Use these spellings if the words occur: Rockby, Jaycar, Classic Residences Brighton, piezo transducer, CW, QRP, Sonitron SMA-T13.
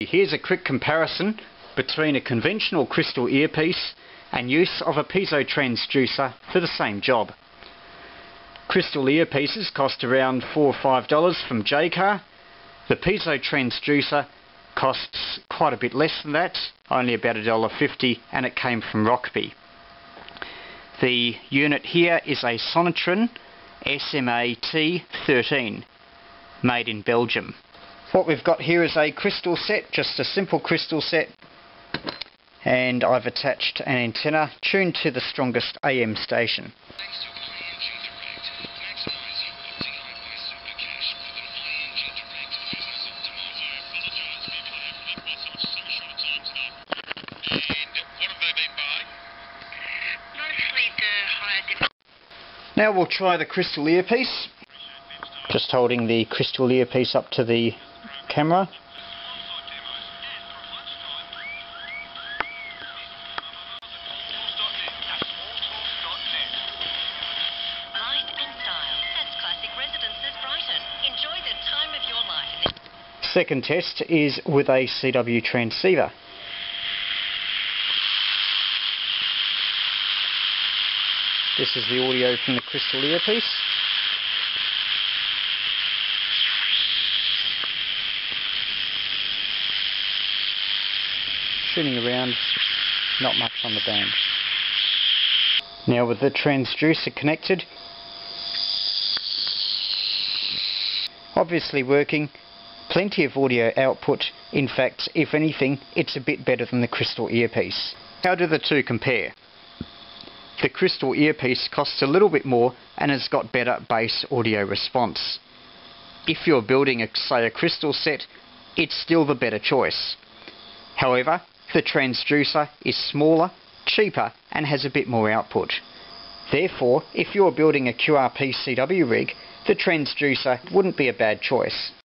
Here's a quick comparison between a conventional crystal earpiece and use of a piezo transducer for the same job. Crystal earpieces cost around $4 or $5 from Jaycar. The piezo transducer costs quite a bit less than that, only about $1.50, and it came from Rockby. The unit here is a Sonitron SMA-T13, made in Belgium. What we've got here is a crystal set, just a simple crystal set, and I've attached an antenna tuned to the strongest AM station. Now we'll try the crystal earpiece. Just holding the crystal earpiece up to the camera. Light and style. That's Classic Residences Brighton. Enjoy the time of your life. Second test is with a CW transceiver. This is the audio from the crystal earpiece. Tuning around, not much on the band. Now with the transducer connected, obviously working, plenty of audio output. In fact, if anything, it's a bit better than the crystal earpiece. How do the two compare? The crystal earpiece costs a little bit more and has got better bass audio response. If you're building, say, a crystal set, it's still the better choice. However, the transducer is smaller, cheaper, and has a bit more output. Therefore, if you're building a QRP CW rig, the transducer wouldn't be a bad choice.